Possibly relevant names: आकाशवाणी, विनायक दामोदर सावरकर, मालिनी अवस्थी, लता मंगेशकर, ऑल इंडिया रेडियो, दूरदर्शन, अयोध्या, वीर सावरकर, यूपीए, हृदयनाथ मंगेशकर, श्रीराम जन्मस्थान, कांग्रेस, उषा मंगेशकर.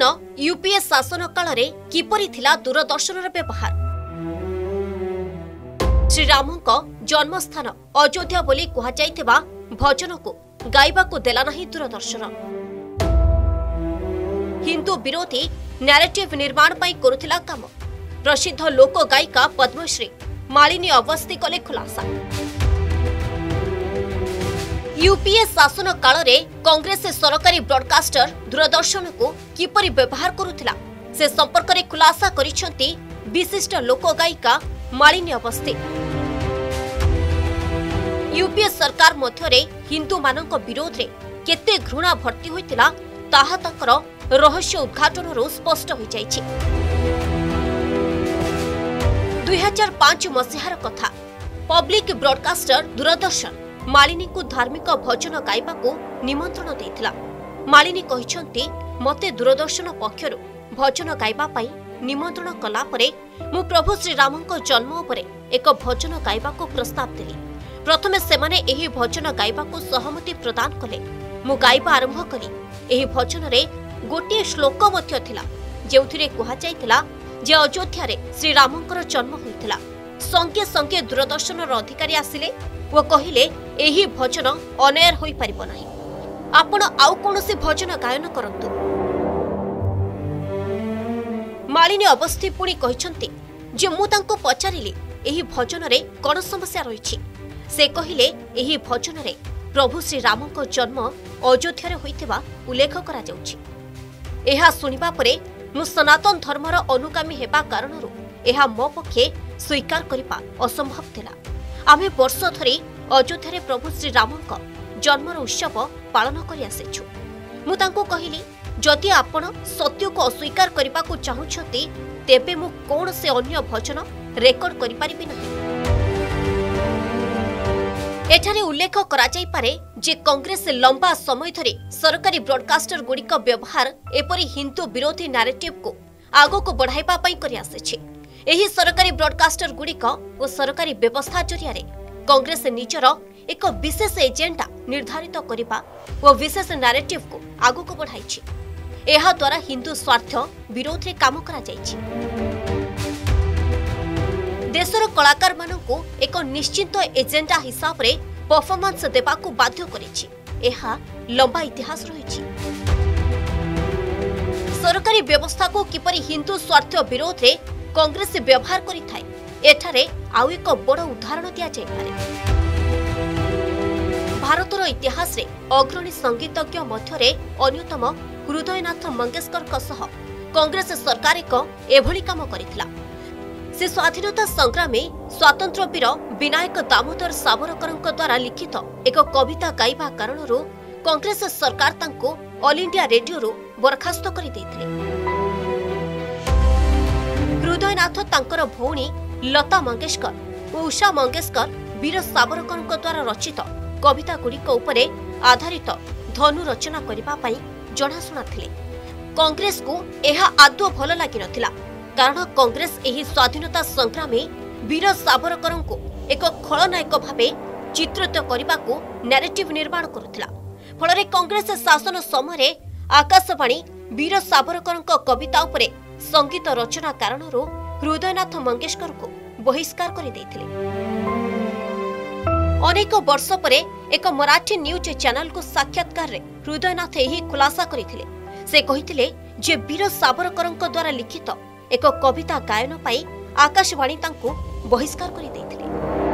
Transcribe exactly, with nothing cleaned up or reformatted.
स्वाधीन यूपीए शासन काल रे किपरि थिला दूरदर्शन व्यवहार। श्रीराम जन्मस्थान अयोध्या बोली कहवा भजन को गायबाकू देला नहीं दूरदर्शन। हिंदू विरोधी नैरेटिव निर्माण पाई करुथिला काम। प्रसिद्ध लोक गायिका पद्मश्री मालिनी अवस्थी कले खुलासा। यूपीए शासन काल रे कांग्रेस सरकारी ब्रॉडकास्टर दूरदर्शन को किपरि व्यवहार करुथिला से संपर्क रे खुलासा करिसेंती विशिष्ट लोक गायिका मालिनी अवस्थी। यूपीए सरकार मध्यरे हिंदू मानक विरोध रे केते घृणा भर्ती होइतिला ताहा तकर रहस्य उद्घाटन रो स्पष्ट होई जाईछि। दो हज़ार पाँच मसीहार कथा। पब्लिक ब्रॉडकास्टर दूरदर्शन मालिनी को धार्मिक भजन गायबा को निमंत्रण देइतिला। मालिनी कहिसंती मते दूरदर्शन पक्षरु भजन गायबा पाई निमंत्रण कला परे मु प्रभु श्रीराम जन्म उपरे एक भजन गायबा को प्रस्ताव देली। प्रथमे सेमाने एही भजन गायबा को सहमति प्रदान कले। मु गायबा आरंभ कली। एही भजन रे गोटे श्लोक मध्य थिला जेउथिरे कहा जायतिला जे अयोध्या रे श्रीरामंकर जन्म होइतिला। संगे संगे दूरदर्शन रो अधिकारी आसिले ओ कहिले एही भजन अनयर होई परिबो नाही। आपण आउ कोनोसी भजन गायन करंतु। मालिनी अवस्थी पुणी कहिसंती जे मु तांको पचारिली एही भजन रे कोन समस्या रहिछि। से कहिले एही भजन रे प्रभु श्री रामको जन्म अयोध्या रे होइतबा उल्लेख करा जाउछि। एहा सुनिबा परे मु सनातन धर्मर अनुगामी हेबा कारणरु एहा मो पक्षे स्वीकार करिबा असंभव थिला। आमे वर्ष धरि अयोध्या रे प्रभु श्री रामको जन्मर उत्सव पालन करि आसेछु। मु तांको कहिली जदि आपण सत्य को अस्वीकार करने को चाहते तेबे मु कौन से अन्य भजन रेकर्ड करि नहीं। एठारे उल्लेख करा जाई पारे जे कांग्रेस लंबा समय धरी सरकारी ब्रॉडकास्टर गुड़िक व्यवहार एपरी हिंदू विरोधी नैरेटिव को आगो को बढ़ाइबा पई करि आसेछि। एही सरकारी ब्रॉडकास्टर गुड़िक ओ सरकारी व्यवस्था जरिया रे कांग्रेस निजर एक विशेष एजेंडा निर्धारित करने और विशेष नैरेटिव को आगो को बढ़ाई एहा द्वारा हिंदू स्वार्थ विरोध रे काम करा जायछि। देशर कलाकार मानकु एक निश्चित एजेंडा हिसाब रे परफॉर्मेंस देबा को बाध्य करिछि। एहा लंबा इतिहास रहिछि। सरकारी व्यवस्था को किपरि हिंदू स्वार्थ विरोध रे कांग्रेस व्यवहार करि थाए एठारे आउ एक बड़ उदाहरण दिया जाय पारे। भारतर इतिहास रे अग्रणी संगीतज्ञ मध्यरे अन्यतम हृदयनाथ मंगेशकर सह कांग्रेस सरकार एक एभली काम करितला। से स्वाधीनता संग्रामी स्वतंत्र वीर विनायक दामोदर सावरकर द्वारा लिखित एक कविता गायबा कारणर कांग्रेस सरकार तांको ऑल इंडिया रेडियो बरखास्त करि दैथिले। हृदयनाथ तांकर भौणी लता मंगेशकर और उषा मंगेशकर वीर सावरकर द्वारा रचित कविता गुड़िक उपरे आधारित धनु रचना करिबा पई जनाशुना थिले। कांग्रेस को एहा आदौ भल लागि नथिला कारण कांग्रेस एही स्वाधीनता संग्रामी वीर सावरकर को एक खलनायक भावे चित्रित करने को नैरेटिव निर्माण करुथिला। फलरे कांग्रेस शासन समय आकाशवाणी वीर सावरकर कविता उपरे संगीत रचना कारण हृदयनाथ मंगेशकर को बहिष्कार करि दैथिले। अनेक वर्ष परे एक मराठी न्यूज चैनल को साक्षात्कार रे हृदयनाथ यही खुलासा करिथिले। से कहिथिले जे वीर सावरकरंक द्वारा लिखित एक कविता गायन पाई आकाशवाणी तांको बहिष्कार करि दैथिले।